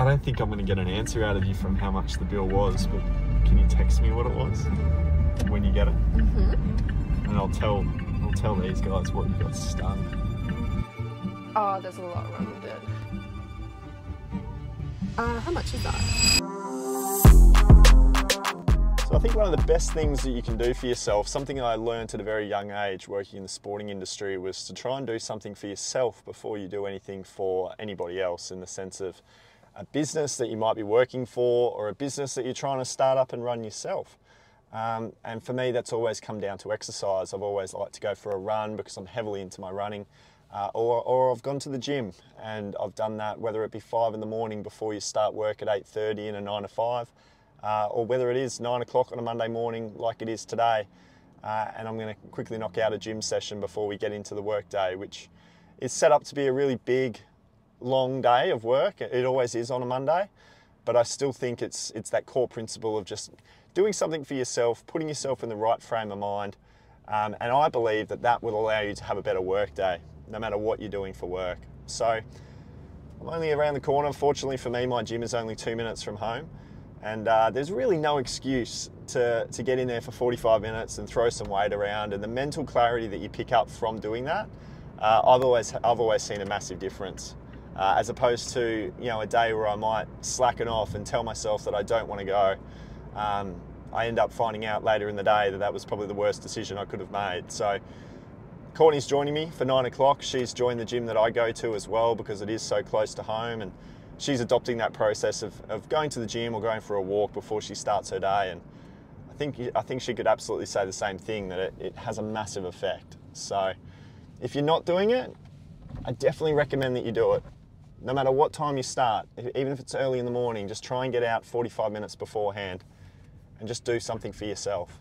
I don't think I'm going to get an answer out of you from how much the bill was, but can you text me what it was when you get it? Mm-hmm. And I'll tell these guys what you got stunned. Oh, there's a lot wrong with it. How much is that? So I think one of the best things that you can do for yourself, something that I learned at a very young age working in the sporting industry, was to try and do something for yourself before you do anything for anybody else, in the sense of a business that you might be working for or a business that you're trying to start up and run yourself. And for me, that's always come down to exercise. I've always liked to go for a run because I'm heavily into my running. Or I've gone to the gym and I've done that, whether it be 5 in the morning before you start work at 8:30 in a 9 to 5, or whether it is 9 o'clock on a Monday morning like it is today. And I'm going to quickly knock out a gym session before we get into the work day, which is set up to be a really big, long day of work. It always is on a Monday, but I still think it's that core principle of just doing something for yourself, putting yourself in the right frame of mind. And I believe that that will allow you to have a better work day, no matter what you're doing for work. So I'm only around the corner. Fortunately for me, my gym is only 2 minutes from home, and there's really no excuse to get in there for 45 minutes and throw some weight around. And the mental clarity that you pick up from doing that, I've always seen a massive difference, as opposed to, you know, a day where I might slacken off and tell myself that I don't want to go. I end up finding out later in the day that that was probably the worst decision I could have made. So Courtney's joining me for 9 o'clock. She's joined the gym that I go to as well because it is so close to home, and she's adopting that process of going to the gym or going for a walk before she starts her day. And I think she could absolutely say the same thing, that it has a massive effect. So if you're not doing it, I definitely recommend that you do it. No matter what time you start, even if it's early in the morning, just try and get out 45 minutes beforehand and just do something for yourself.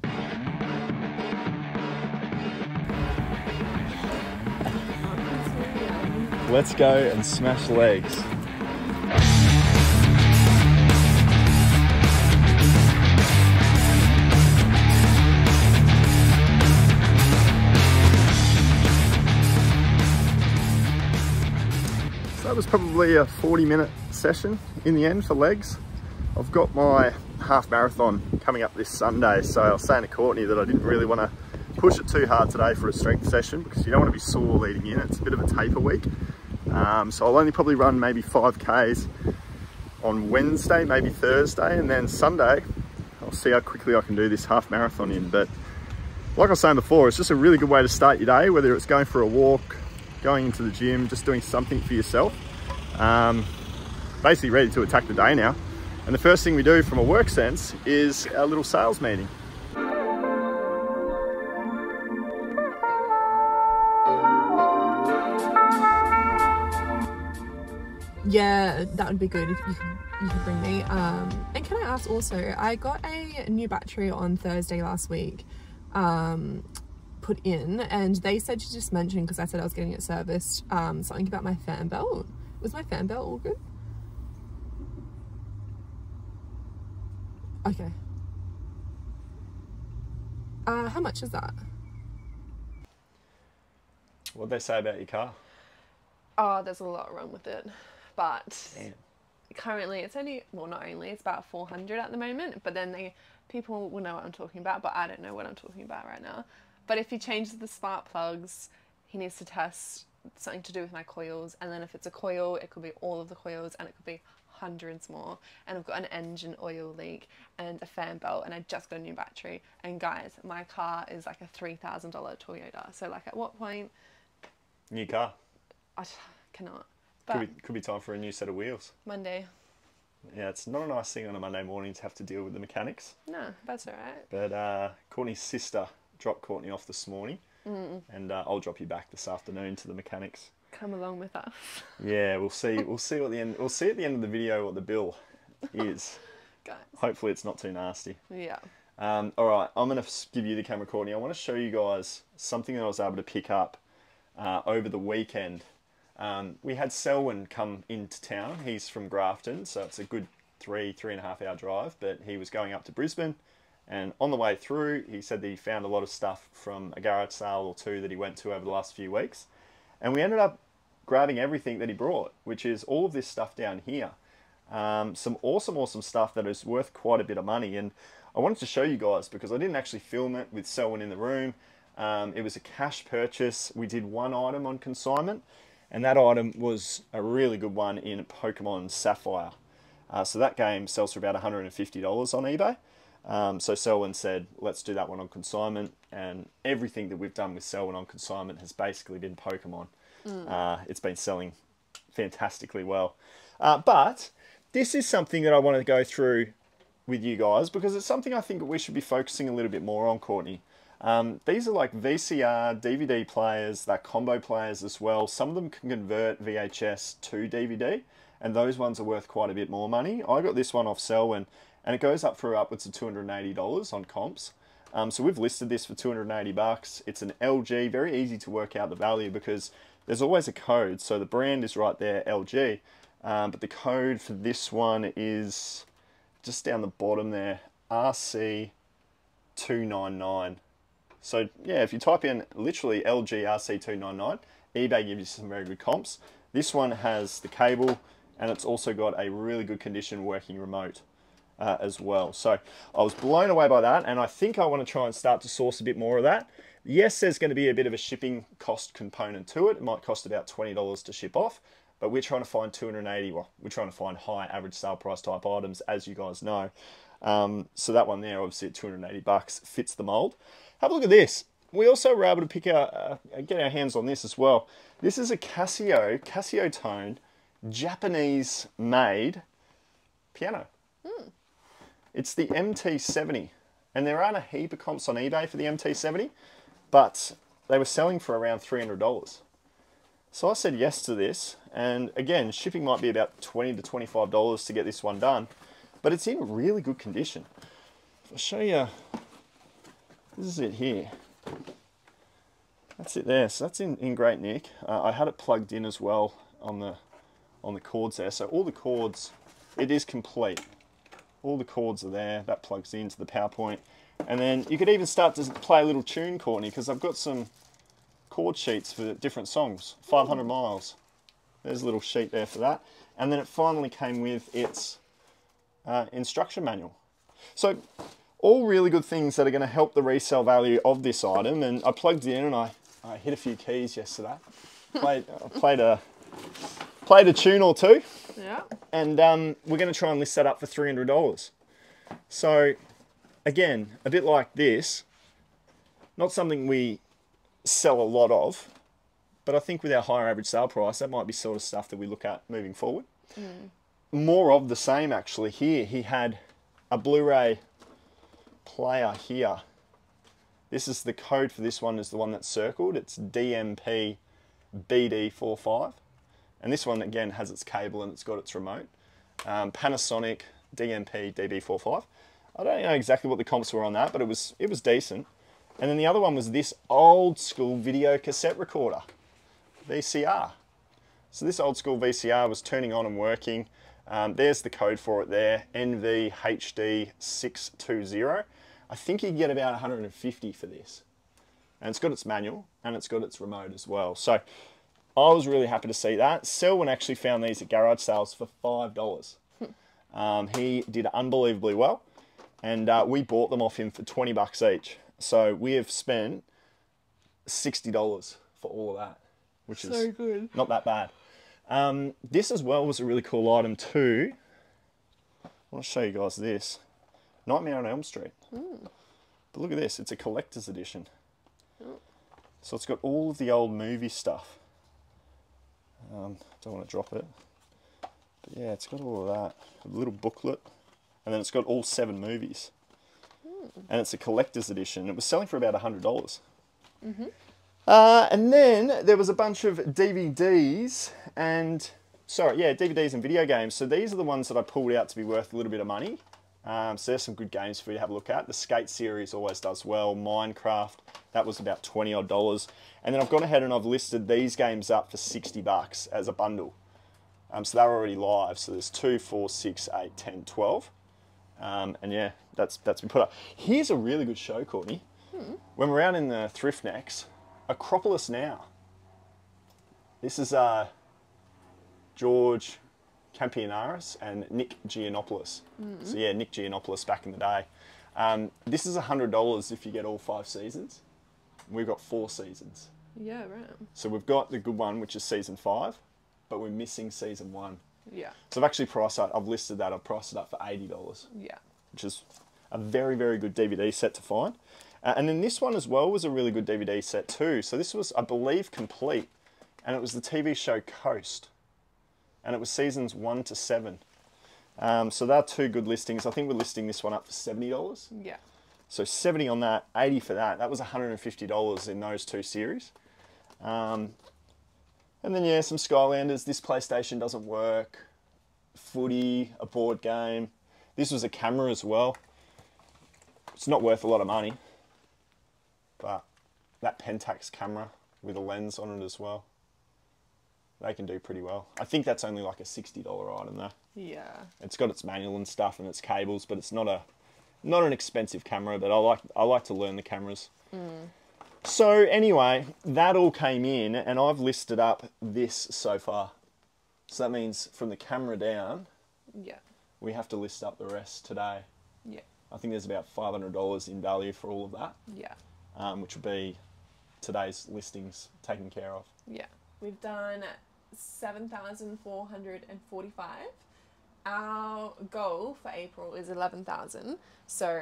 Let's go and smash legs. So that was probably a 40-minute session in the end for legs. I've got my half marathon coming up this Sunday, so I was saying to Courtney that I didn't really want to push it too hard today for a strength session because you don't want to be sore leading in. It's a bit of a taper week. So I'll only probably run maybe 5Ks on Wednesday, maybe Thursday, and then Sunday I'll see how quickly I can do this half marathon in. But like I was saying before, it's just a really good way to start your day, whether it's going for a walk, going into the gym, just doing something for yourself. Basically ready to attack the day now. And the first thing we do from a work sense is our little sales meeting. Yeah, that would be good if you could bring me. And can I ask also, I got a new battery on Thursday last week put in, and they said to just mention, because I said I was getting it serviced, something about my fan belt. Was my fan belt all good? Okay. How much is that? What'd they say about your car? Oh, there's a lot wrong with it. But damn. Currently it's only, well, not only, it's about 400 at the moment, but then people will know what I'm talking about, but I don't know what I'm talking about right now. But if he changes the spark plugs, he needs to test something to do with my coils, and then if it's a coil, it could be all of the coils, and it could be hundreds more, and I've got an engine oil leak, and a fan belt, and I just got a new battery, and guys, my car is like a $3,000 Toyota, so like at what point? New car. I cannot. Could be time for a new set of wheels. Monday. Yeah, it's not a nice thing on a Monday morning to have to deal with the mechanics. No, that's all right. But Courtney's sister dropped Courtney off this morning, and I'll drop you back this afternoon to the mechanics. Come along with us. Yeah, we'll see. We'll see at the end of the video what the bill is. Guys. Hopefully, it's not too nasty. Yeah. All right, I'm gonna give you the camera, Courtney. I want to show you guys something that I was able to pick up over the weekend. We had Selwyn come into town. He's from Grafton, so it's a good three and a half hour drive, but he was going up to Brisbane, and on the way through, he said that he found a lot of stuff from a garage sale or two that he went to over the last few weeks. And we ended up grabbing everything that he brought, which is all of this stuff down here. Some awesome stuff that is worth quite a bit of money, and I wanted to show you guys because I didn't actually film it with Selwyn in the room. It was a cash purchase. We did one item on consignment, and that item was a really good one in Pokemon Sapphire. So that game sells for about $150 on eBay. So Selwyn said, let's do that one on consignment, and everything that we've done with Selwyn on consignment has basically been Pokemon. It's been selling fantastically well. But this is something that I wanted to go through with you guys because it's something I think we should be focusing a little bit more on, Courtney. These are like VCR, DVD players, that combo players as well. Some of them can convert VHS to DVD, and those ones are worth quite a bit more money. I got this one off Selwyn, and it goes up for upwards of $280 on comps. So we've listed this for $280. It's an LG, very easy to work out the value because there's always a code. So the brand is right there, LG, but the code for this one is just down the bottom there, RC299. So yeah, if you type in literally LG RC299, eBay gives you some very good comps. This one has the cable, and it's also got a really good condition working remote as well. So I was blown away by that, and I think I want to try and start to source a bit more of that. Yes, there's going to be a bit of a shipping cost component to it. It might cost about $20 to ship off, but we're trying to find 280. Well, we're trying to find high average sale price type items, as you guys know. So that one there, obviously at $280, fits the mold. Have a look at this. We also were able to pick our, get our hands on this as well. This is a Casio-toned, Japanese-made piano. It's the MT-70. And there aren't a heap of comps on eBay for the MT-70, but they were selling for around $300. So I said yes to this. And again, shipping might be about $20 to $25 to get this one done. But it's in really good condition. I'll show you. This is it here. That's it there. So that's in great nick. I had it plugged in as well on the cords there. So all the cords, it is complete. All the cords are there. That plugs into the PowerPoint. And then you could even start to play a little tune, Courtney, because I've got some chord sheets for different songs. 500 miles. There's a little sheet there for that. And then it finally came with its instruction manual. So all really good things that are going to help the resale value of this item. And I plugged in and I hit a few keys yesterday. I played a tune or two. Yeah. And we're going to try and list that up for $300. So again, a bit like this, not something we sell a lot of, but I think with our higher average sale price, that might be sort of stuff that we look at moving forward. More of the same actually here. He had a Blu-ray player here. This is the code for this one, is the one that's circled. It's DMP-BD45. And this one, again, has its cable and it's got its remote. Panasonic DMP-DB45. I don't know exactly what the comps were on that, but it was decent. And then the other one was this old school video cassette recorder, VCR. So this old school VCR was turning on and working. There's the code for it there, NVHD620. I think you can get about 150 for this. And it's got its manual, and it's got its remote as well. So I was really happy to see that. Selwyn actually found these at garage sales for $5. He did unbelievably well, and we bought them off him for $20 each. So we have spent $60 for all of that, which is so good. Not that bad. This as well was a really cool item too. I want to show you guys this. Nightmare on Elm Street. But look at this, it's a collector's edition. So it's got all of the old movie stuff. Don't want to drop it. But yeah, it's got all of that. A little booklet. And then it's got all 7 movies. And it's a collector's edition. It was selling for about $100. And then there was a bunch of DVDs and, DVDs and video games. So these are the ones that I pulled out to be worth a little bit of money. So there's some good games for you to have a look at. The Skate series always does well. Minecraft, that was about $20 odd. And then I've gone ahead and I've listed these games up for $60 as a bundle. So they're already live. So there's 2, 4, 6, 8, 10, 12. And yeah, that's been put up. Here's a really good show, Courtney. When we're out in the thrift necks, Acropolis Now. This is George Campionaris and Nick Giannopoulos. Mm-hmm. So yeah, Nick Giannopoulos back in the day. This is $100 if you get all 5 seasons. We've got 4 seasons. Yeah, right. So we've got the good one, which is season 5, but we're missing season 1. Yeah. So I've actually priced that. I've listed that. I've priced it up for $80. Yeah. Which is a very, very good DVD set to find. And then this one as well was a really good DVD set too. So this was, I believe, complete. And it was the TV show Coast. And it was seasons 1 to 7. So they're 2 good listings. I think we're listing this one up for $70. Yeah. So 70 on that, 80 for that. That was $150 in those 2 series. And then, yeah, some Skylanders. This PlayStation doesn't work. Footy, a board game. This was a camera as well. It's not worth a lot of money. But that Pentax camera with a lens on it as well. They can do pretty well. I think that's only like a $60 item though. Yeah. It's got its manual and stuff and its cables, but it's not an expensive camera, but I like to learn the cameras. Mm. So anyway, that all came in and I've listed up this so far. So that means from the camera down, yeah, we have to list up the rest today. Yeah. I think there's about $500 in value for all of that. Yeah. Which would be today's listings taken care of. Yeah. We've done 7,445. Our goal for April is 11,000. So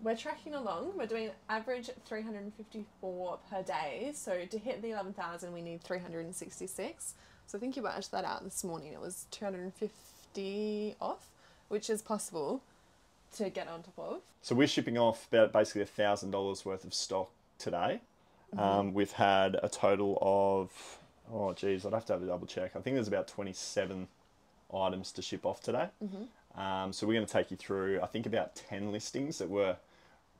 we're tracking along. We're doing average 354 per day. So to hit the 11,000, we need 366. So I think you worked that out this morning. It was 250 off, which is possible to get on top of. So we're shipping off about basically $1,000 worth of stock today. Mm-hmm. We've had a total of, oh geez, I'd have to have a double check. I think there's about 27 items to ship off today. Mm-hmm. So we're going to take you through, I think, about 10 listings that were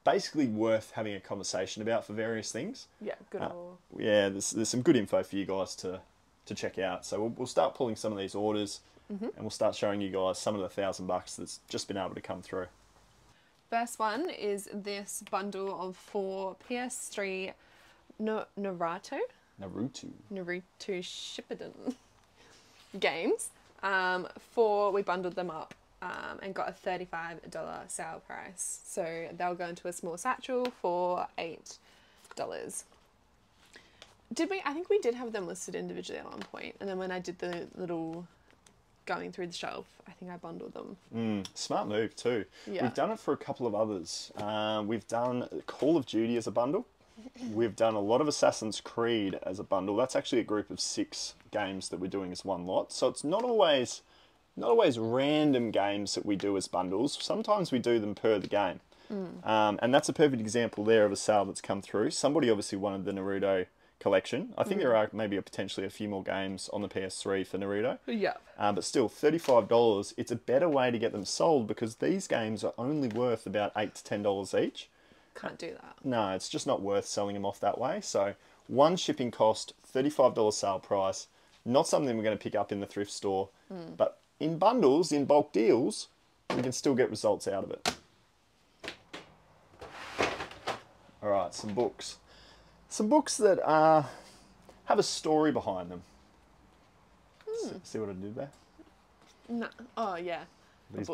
basically worth having a conversation about for various things. Yeah, good. Yeah, there's some good info for you guys to check out. So we'll start pulling some of these orders, mm-hmm, and we'll start showing you guys some of the $1,000 that's just been able to come through. First one is this bundle of 4 PS3 Naruto Shippuden games. We bundled them up and got a $35 sale price. So they'll go into a small satchel for $8. I think we did have them listed individually at one point, and then when I did the little going through the shelf, I think I bundled them. Smart move too. Yeah. We've done it for a couple of others. We've done Call of Duty as a bundle. We've done a lot of Assassin's Creed as a bundle. That's actually a group of 6 games that we're doing as one lot. So it's not always random games that we do as bundles. Sometimes we do them per the game. Mm. And that's a perfect example there of a sale that's come through. Somebody obviously wanted the Naruto collection. I think there are maybe potentially a few more games on the PS3 for Naruto. Yeah. But still, $35. It's a better way to get them sold because these games are only worth about $8 to $10 each. Can't do that. No, it's just not worth selling them off that way. So one shipping cost, $35 sale price, not something we're going to pick up in the thrift store, but in bundles, in bulk deals, we can still get results out of it. All right, some books. Some books that have a story behind them. See what I did there? No. Oh, yeah. These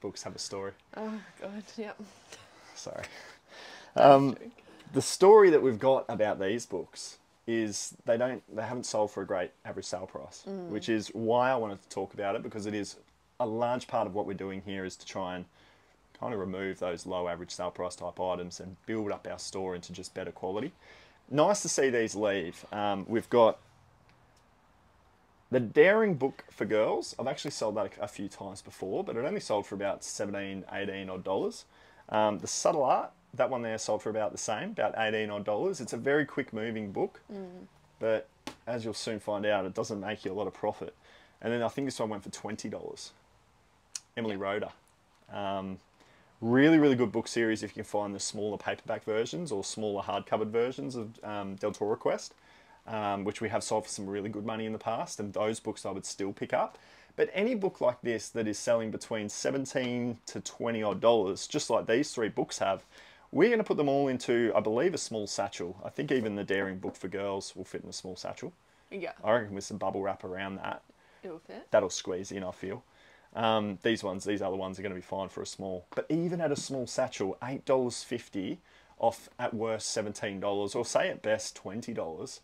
books have a story. Oh, God, yep. Sorry. The story that we've got about these books is they haven't sold for a great average sale price, which is why I wanted to talk about it, because it is a large part of what we're doing here is to try and kind of remove those low average sale price type items and build up our store into just better quality. Nice to see these leave. We've got The Daring Book for Girls. I've actually sold that a few times before, but it only sold for about $17, $18 odd. The Subtle Art, that one there sold for about the same, about $18 odd. It's a very quick moving book, but as you'll soon find out, it doesn't make you a lot of profit. And then I think this one went for $20. Emily Roeder. Really, really good book series if you can find the smaller paperback versions or smaller hard-covered versions of Deltora Quest, which we have sold for some really good money in the past, and those books I would still pick up. But any book like this that is selling between $17 to $20 odd, just like these 3 books have, we're going to put them all into, I believe, a small satchel. I think even The Daring Book for Girls will fit in a small satchel. Yeah. I reckon with some bubble wrap around that. It'll fit. That'll squeeze in, I feel. These other ones are going to be fine for a small. But even at a small satchel, $8.50 off at worst $17, or say at best $20.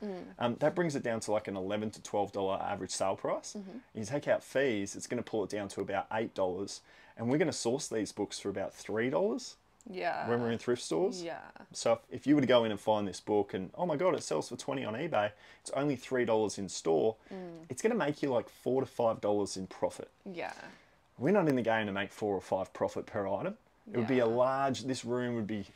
That brings it down to like an $11 to $12 average sale price. You take out fees, it's going to pull it down to about $8. And we're going to source these books for about $3. Yeah. When we're in thrift stores. Yeah. So if you were to go in and find this book and, oh my God, it sells for $20 on eBay, it's only $3 in store, it's going to make you like $4 to $5 in profit. Yeah. We're not in the game to make 4 or 5 profit per item. It would be a large, this room would be,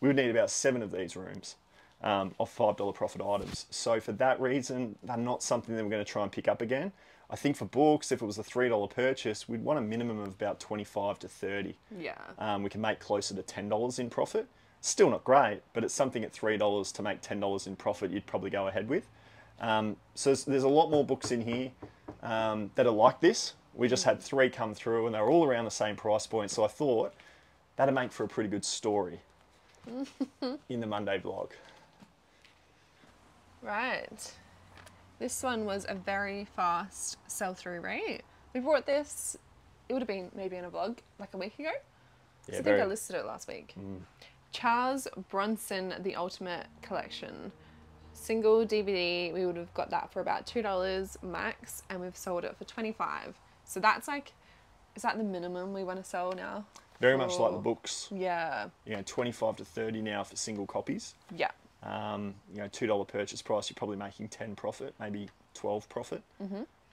we would need about 7 of these rooms of $5 profit items. So for that reason, they're not something that we're going to try and pick up again. I think for books, if it was a $3 purchase, we'd want a minimum of about $25 to $30. Yeah. We can make closer to $10 in profit. Still not great, but it's something at $3 to make $10 in profit you'd probably go ahead with. So there's a lot more books in here that are like this. We just had 3 come through and they were all around the same price point. So I thought that'd make for a pretty good story in the Monday vlog. Right. This one was a very fast sell-through rate. We bought this, it would have been maybe in a vlog like a week ago. Yeah, so I think I listed it last week. Charles Bronson, The Ultimate Collection. Single DVD, we would have got that for about $2 max, and we've sold it for $25. So that's like, is that the minimum we want to sell now? Very much like the books. Yeah. You know, $25 to $30 now for single copies. Yeah. You know, $2 purchase price, you're probably making 10 profit, maybe 12 profit.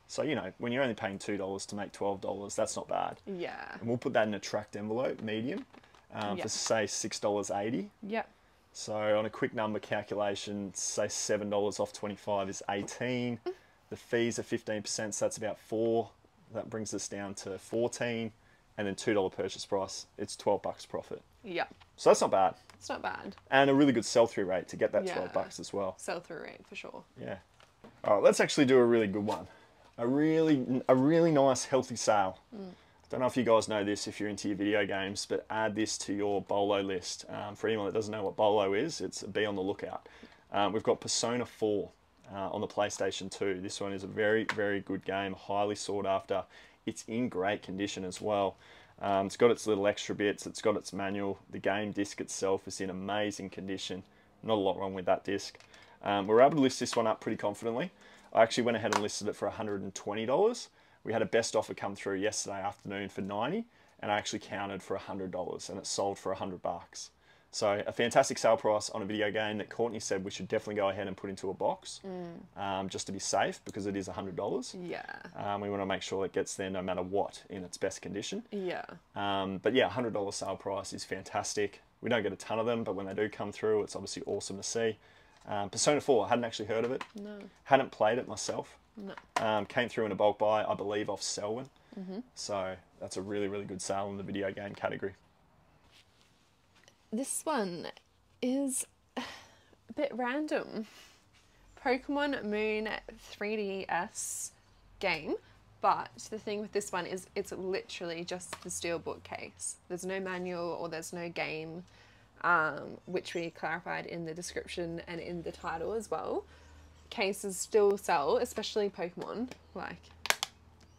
So, you know, when you're only paying $2 to make $12, that's not bad. Yeah. And we'll put that in a tracked envelope, medium, for say $6.80. Yeah. So on a quick number calculation, say $7 off 25 is 18. The fees are 15%, so that's about 4. That brings us down to 14. And then $2 purchase price, it's 12 bucks profit. Yeah. So that's not bad. It's not bad. And a really good sell-through rate to get that 12 bucks as well. Sell-through rate, for sure. Yeah. All right, let's actually do a really good one. A really nice, healthy sale. Don't know if you guys know this if you're into your video games, but add this to your BOLO list. For anyone that doesn't know what BOLO is, it's be on the lookout. We've got Persona 4 on the PlayStation 2. This one is a very, very good game, highly sought after. It's in great condition as well. It's got its little extra bits, it's got its manual. The game disc itself is in amazing condition. Not a lot wrong with that disc. We're able to list this one up pretty confidently. I actually went ahead and listed it for $120. We had a best offer come through yesterday afternoon for $90, and I actually counted for $100, and it sold for $100. So a fantastic sale price on a video game that Courtney said we should definitely go ahead and put into a box just to be safe, because it is $100. Yeah. We want to make sure it gets there no matter what in its best condition. Yeah. But yeah, $100 sale price is fantastic. We don't get a ton of them, but when they do come through, it's obviously awesome to see. Persona 4, I hadn't actually heard of it. No. Hadn't played it myself. No. Came through in a bulk buy, I believe, off Selwyn. So that's a really, really good sale in the video game category. This one is a bit random. Pokemon Moon 3DS game, but the thing with this one is it's literally just the steel bookcase. There's no manual or there's no game, which we clarified in the description and in the title as well. Cases still sell, especially Pokemon, like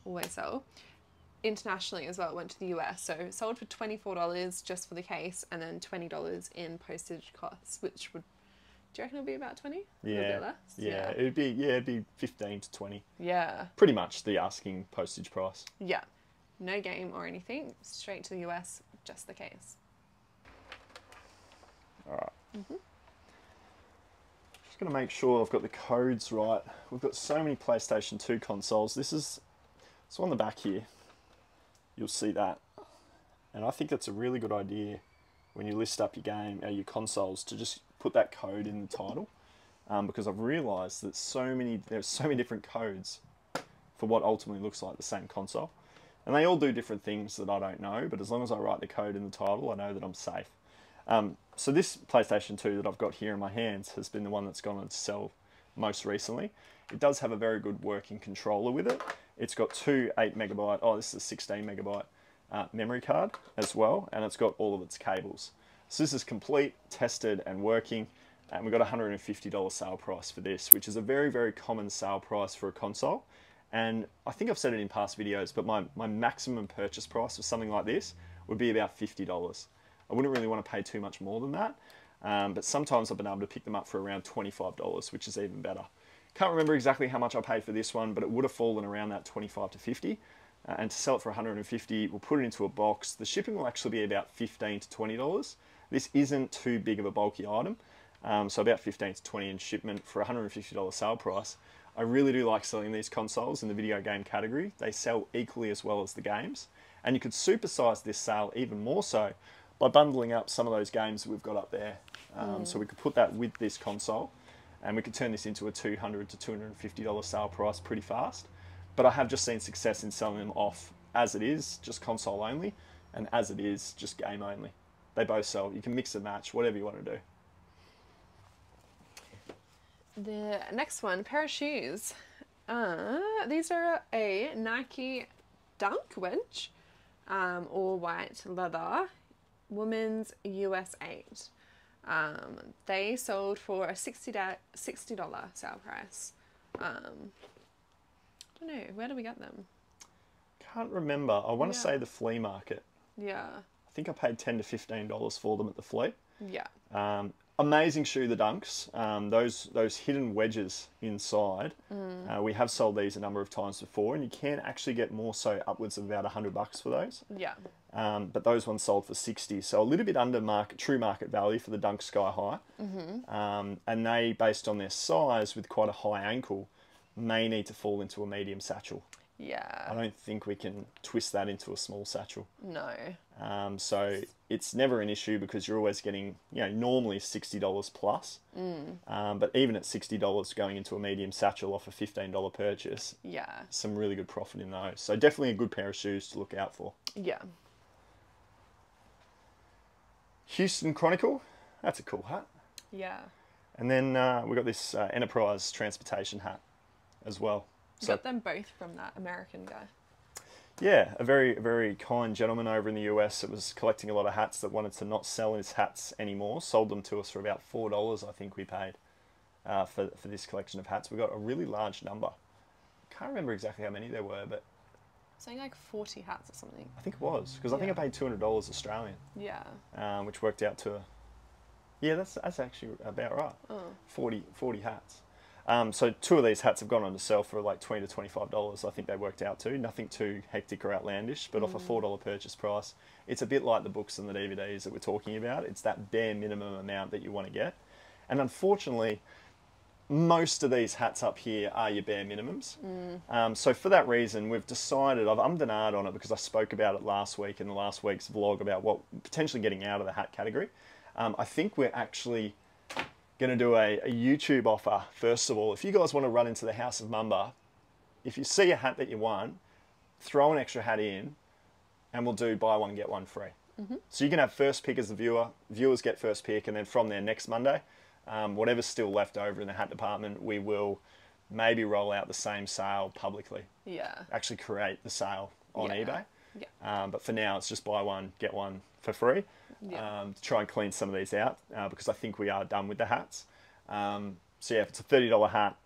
always sell. Internationally as well, it went to the US, so it sold for $24 just for the case, and then $20 in postage costs, which would, do you reckon it'll be about 20? Yeah. A bit less? Yeah, it'd be 15 to 20. Yeah. Pretty much the asking postage price. Yeah. No game or anything, straight to the US, just the case. All right. Just going to make sure I've got the codes right. We've got so many PlayStation 2 consoles. So on the back here, you'll see that. And I think that's a really good idea when you list up your game, or your consoles, to just put that code in the title, because I've realized that there's so many different codes for what ultimately looks like the same console. And they all do different things that I don't know, but as long as I write the code in the title, I know that I'm safe. So this PlayStation 2 that I've got here in my hands has been the one that's gone on to sell most recently. It does have a very good working controller with it. It's got two 8 megabyte, oh, this is a 16 megabyte memory card as well, and it's got all of its cables. So this is complete, tested and working, and we got a $150 sale price for this, which is a very, very common sale price for a console, And I think I've said it in past videos, but my maximum purchase price of something like this would be about $50. I wouldn't really want to pay too much more than that, but sometimes I've been able to pick them up for around $25, which is even better. Can't remember exactly how much I paid for this one, but it would have fallen around that $25 to $50. And to sell it for $150, we'll put it into a box. The shipping will actually be about $15 to $20. This isn't too big of a bulky item, so about $15 to $20 in shipment for $150 sale price. I really do like selling these consoles in the video game category. They sell equally as well as the games. And you could supersize this sale even more so by bundling up some of those games that we've got up there. So we could put that with this console, and we could turn this into a $200 to $250 sale price pretty fast. But I have just seen success in selling them off as it is, just console only, and as it is, just game only. They both sell. You can mix and match, whatever you want to do. The next one, pair of shoes. These are a Nike Dunk wedge, all white leather, women's US 8. They sold for a $60 sale price. I don't know, where do we get them? Can't remember. I want to say the flea market. Yeah. I think I paid $10 to $15 for them at the flea. Yeah. Amazing shoe, the Dunks. Those hidden wedges inside. We have sold these a number of times before, and you can actually get more so upwards of about $100 for those. Yeah. But those ones sold for $60, so a little bit under market, true market value for the Dunk Sky High. And they, based on their size, with quite a high ankle, may need to fall into a medium satchel. Yeah. I don't think we can twist that into a small satchel. No. So it's never an issue because you're always getting, you know, normally $60 plus. But even at $60 going into a medium satchel off a $15 purchase, yeah, some really good profit in those. So definitely a good pair of shoes to look out for. Yeah. Houston Chronicle. That's a cool hat. Yeah. And then we've got this Enterprise Transportation hat as well. So, got them both from that American guy. Yeah, a very kind gentleman over in the US that was collecting a lot of hats that wanted to not sell his hats anymore, sold them to us for about $4 I think we paid for this collection of hats. We got a really large number. Can't remember exactly how many there were, but something like 40 hats or something. I think it was, because I think I paid $200 Australian. Yeah. Which worked out to, yeah, that's actually about right. 40 hats. So two of these hats have gone on to sell for like $20 to $25, I think they worked out to. Nothing too hectic or outlandish, but off a $4 purchase price, it's a bit like the books and the DVDs that we're talking about. It's that bare minimum amount that you want to get. And unfortunately, most of these hats up here are your bare minimums. So for that reason, we've decided, I've ummed and ahed on it because I spoke about it last week in the last week's vlog about what potentially getting out of the hat category. I think we're actually going to do a YouTube offer, first of all. If you guys want to run into the House of Mamba, if you see a hat that you want, throw an extra hat in, and we'll do buy one, get one free. So you can have first pick as the viewer, viewers get first pick, and then from there next Monday, whatever's still left over in the hat department, we will maybe roll out the same sale publicly. Yeah. Actually create the sale on eBay. Yeah. But for now, it's just buy one, get one for free. Yeah. To try and clean some of these out because I think we are done with the hats. So yeah, if it's a $30 hat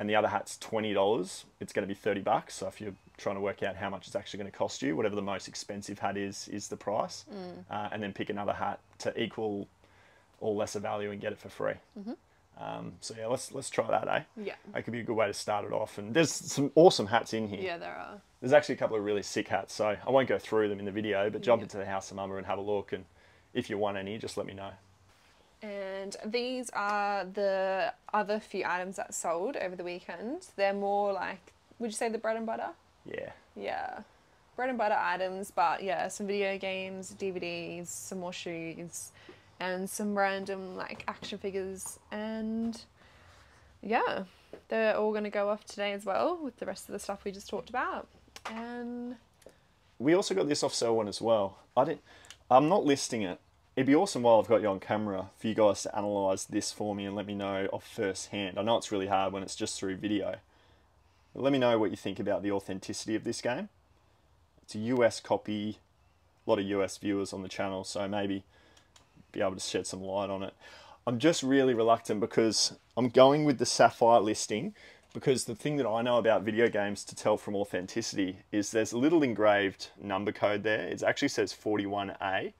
and the other hat's $20, it's going to be $30. So if you're trying to work out how much it's actually going to cost you, whatever the most expensive hat is the price. And then pick another hat to equal or lesser value and get it for free. So yeah, let's try that, eh? Yeah. That could be a good way to start it off. And there's some awesome hats in here. Yeah, there are. There's actually a couple of really sick hats, so I won't go through them in the video, but jump into the House of Mamba and have a look. And if you want any, just let me know. And these are the other few items that sold over the weekend. They're more like, would you say the bread and butter? Yeah. Yeah. Bread and butter items, but yeah, some video games, DVDs, some more shoes, and some random like action figures, and yeah, they're all going to go off today as well with the rest of the stuff we just talked about. And we also got this off Selwyn as well. I'm not listing it. It'd be awesome while I've got you on camera for you guys to analyse this for me and let me know off firsthand. I know it's really hard when it's just through video, but let me know what you think about the authenticity of this game. It's a US copy, a lot of US viewers on the channel, so maybe be able to shed some light on it. I'm just really reluctant because I'm going with the Sapphire listing because the thing that I know about video games to tell from authenticity is there's a little engraved number code there. It actually says 41A.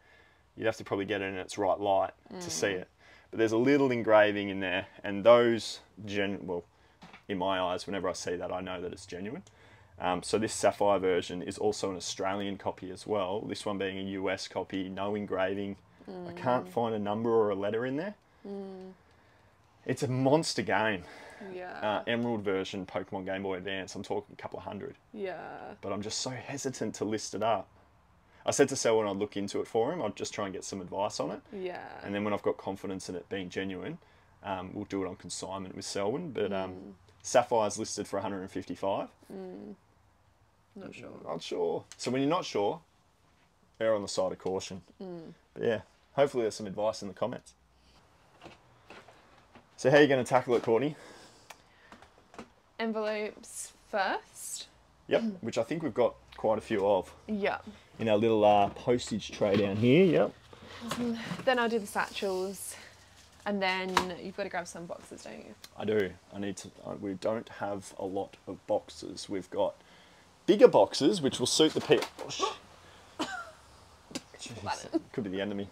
You'd have to probably get it in its right light to see it. But there's a little engraving in there, and those, well, in my eyes, whenever I see that, I know that it's genuine. So this Sapphire version is also an Australian copy as well, this one being a US copy, no engraving. I can't find a number or a letter in there. It's a monster game. Yeah. Emerald version, Pokemon Game Boy Advance, I'm talking a couple of hundred. Yeah. But I'm just so hesitant to list it up. I said to Selwyn I'd look into it for him, I'd just try and get some advice on it. Yeah. And then when I've got confidence in it being genuine, we'll do it on consignment with Selwyn. But Sapphire's listed for 155. Not sure. Not sure. So when you're not sure, err on the side of caution. But yeah, hopefully there's some advice in the comments. So how are you going to tackle it, Courtney? Envelopes first. Yep, which I think we've got quite a few of. Yeah. In our little postage tray down here, yep. Then I'll do the satchels, and then you've got to grab some boxes, don't you? I do. I need to. We don't have a lot of boxes. We've got bigger boxes, which will suit the people. Oh, jeez, could be the enemy.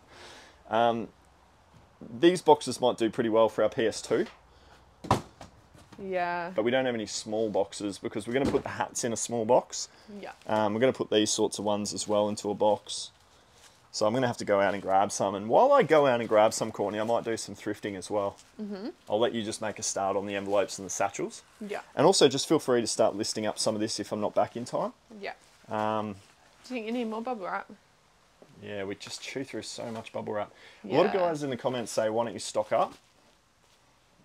These boxes might do pretty well for our PS2. Yeah. But we don't have any small boxes because we're going to put the hats in a small box. Yeah. We're going to put these sorts of ones as well into a box. So I'm going to have to go out and grab some. And while I go out and grab some, Courtney, I might do some thrifting as well. I'll let you just make a start on the envelopes and the satchels. Yeah. And also just feel free to start listing up some of this if I'm not back in time. Yeah. Do you think you need more bubble wrap? Yeah, we just chew through so much bubble wrap. Yeah. A lot of guys in the comments say, why don't you stock up?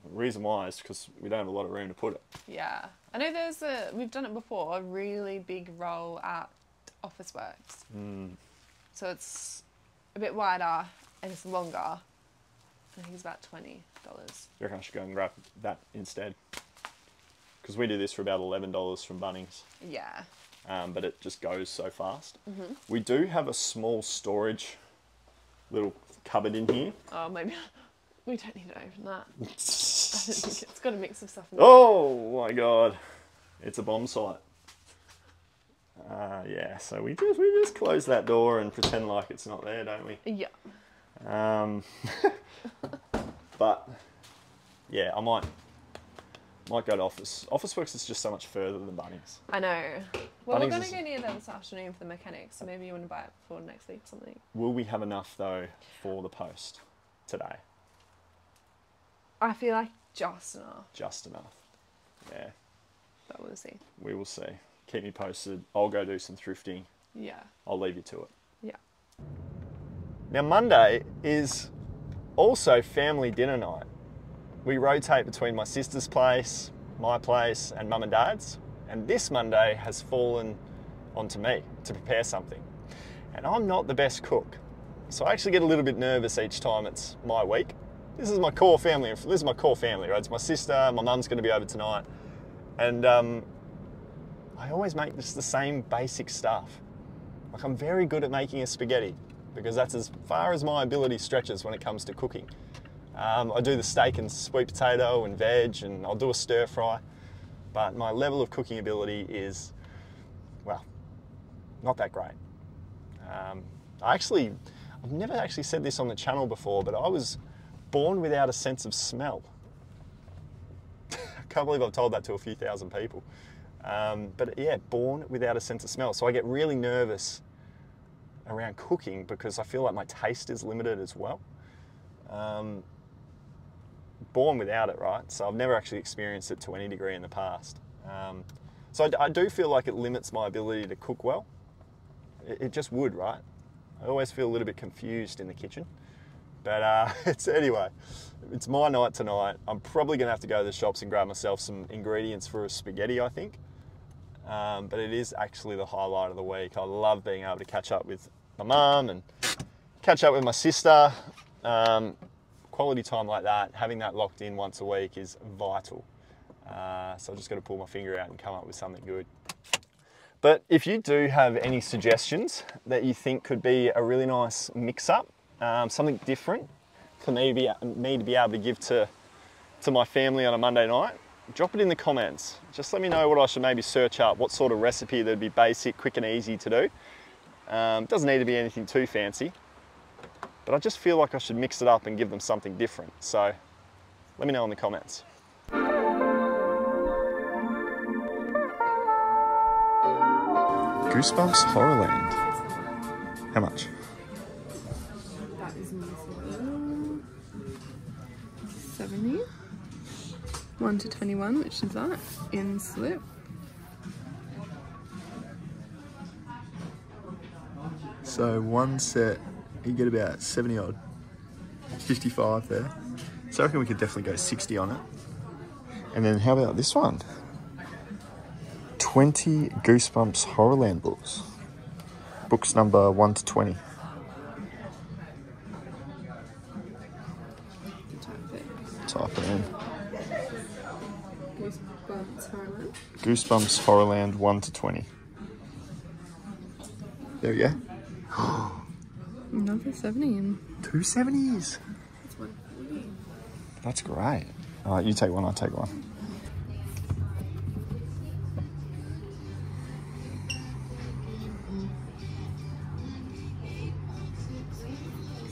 The reason why is because we don't have a lot of room to put it. Yeah. I know there's a, we've done it before, a really big roll at Office Works. So it's a bit wider and it's longer. I think it's about $20. You reckon I should go and grab that instead? Because we do this for about $11 from Bunnings. Yeah. But it just goes so fast. We do have a small storage little cupboard in here. Oh, maybe we don't need to open that. I don't think it's got a mix of stuff in there. Oh my God, it's a bomb site. Yeah, so we just close that door and pretend like it's not there, don't we? Yeah. But yeah, I might go to Office. Office Works is just so much further than Bunnings. I know. Well, Bunnings, we're going to go near there this afternoon for the mechanics, so maybe you want to buy it for next week or something. Will we have enough, though, for the post today? I feel like just enough. Just enough. Yeah. But we'll see. We will see. Keep me posted. I'll go do some thrifting. Yeah. I'll leave you to it. Yeah. Now, Monday is also family dinner night. We rotate between my sister's place, my place, and mum and dad's. And this Monday has fallen onto me to prepare something. And I'm not the best cook. So I actually get a little bit nervous each time it's my week. This is my core family. This is my core family, right? It's my sister, my mum's going to be over tonight. And I always make just the same basic stuff. Like, I'm very good at making a spaghetti because that's as far as my ability stretches when it comes to cooking. I do the steak and sweet potato and veg, and I'll do a stir fry. But my level of cooking ability is, well, not that great. I've never actually said this on the channel before, but I was born without a sense of smell. I can't believe I've told that to a few thousand people. But yeah, born without a sense of smell. So I get really nervous around cooking because I feel like my taste is limited as well. Born without it, right? So I've never actually experienced it to any degree in the past. So I do feel like it limits my ability to cook well. It just would, right? I always feel a little bit confused in the kitchen. But anyway, it's my night tonight. I'm probably going to have to go to the shops and grab myself some ingredients for a spaghetti, I think. But it is actually the highlight of the week. I love being able to catch up with my mum and catch up with my sister. Quality time like that, having that locked in once a week is vital. So I've just got to pull my finger out and come up with something good. But if you do have any suggestions that you think could be a really nice mix-up, something different for me to be able to give to my family on a Monday night, drop it in the comments. Just let me know what I should maybe search up, what sort of recipe that would be basic, quick and easy to do. Doesn't need to be anything too fancy, but I just feel like I should mix it up and give them something different. So let me know in the comments. Goosebumps Horrorland. How much? That is missing. 70. 1 to 21, which is that, in slip. So one set, you get about 70 odd, 55 there. So I reckon we could definitely go 60 on it. And then how about this one? 20 Goosebumps Horrorland books. Books number 1 to 20. Type it in. Goosebumps Horrorland. Goosebumps Horrorland 1 to 20. There we go. Another 70 in. Two 70s. That's 140. That's great. Alright, you take one, I'll take one.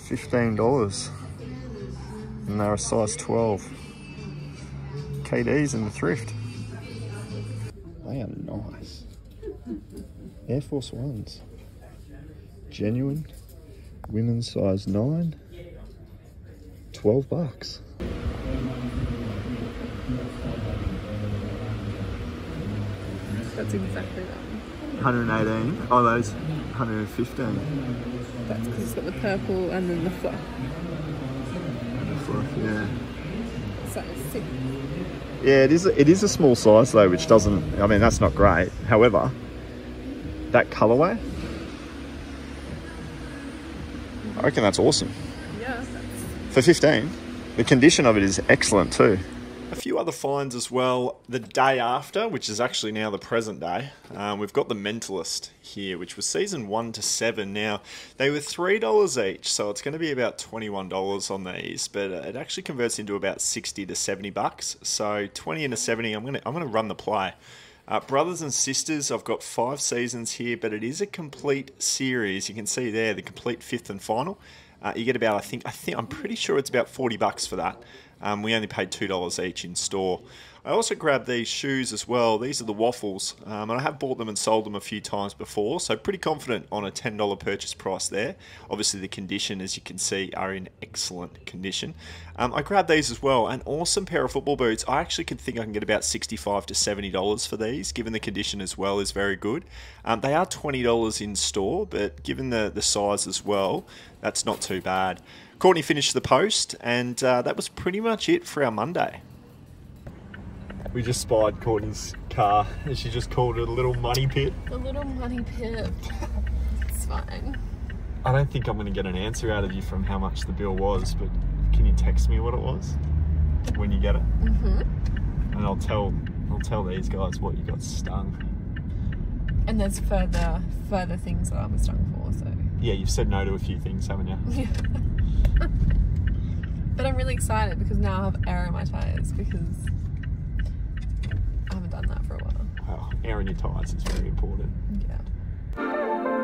$15. And they're a size 12. KDs in the thrift. They are nice. Air Force Ones. Genuine. Women's size 9. $12. That's exactly that. 118. Oh, those 115. That's because it's got the purple and then the fluff. And the fluff, yeah. So it's sick. Yeah, it is a small size though, which doesn't, I mean, that's not great. However, that colourway, I reckon that's awesome. Yeah. For 15, the condition of it is excellent too. A few other finds as well the day after, which is actually now the present day. We've got The Mentalist here, which was season 1 to 7. Now, they were $3 each, so it's going to be about $21 on these, but it actually converts into about 60 to 70 bucks. So 20 and a 70, I'm going to run the play. Brothers and Sisters, I've got 5 seasons here, but it is a complete series. You can see there, the complete 5th and final. You get about, I'm pretty sure it's about 40 bucks for that. We only paid $2 each in store. I also grabbed these shoes as well. These are the Waffles, and I have bought them and sold them a few times before, so pretty confident on a $10 purchase price there. Obviously the condition, as you can see, are in excellent condition. I grabbed these as well, an awesome pair of football boots. I actually can get about $65 to $70 for these, given the condition as well is very good. They are $20 in store, but given the size as well, that's not too bad. Courtney finished the post, and that was pretty much it for our Monday. We just spied Courtney's car, and she just called it a little money pit. A little money pit. It's fine. I don't think I'm going to get an answer out of you from how much the bill was, but can you text me what it was when you get it? Mm-hmm. And I'll tell these guys what you got stung. And there's further things that I was stung for, so. Yeah, you've said no to a few things, haven't you? Yeah. But I'm really excited because now I have air in my tyres because I haven't done that for a while. Well, air in your tyres is very important. Yeah.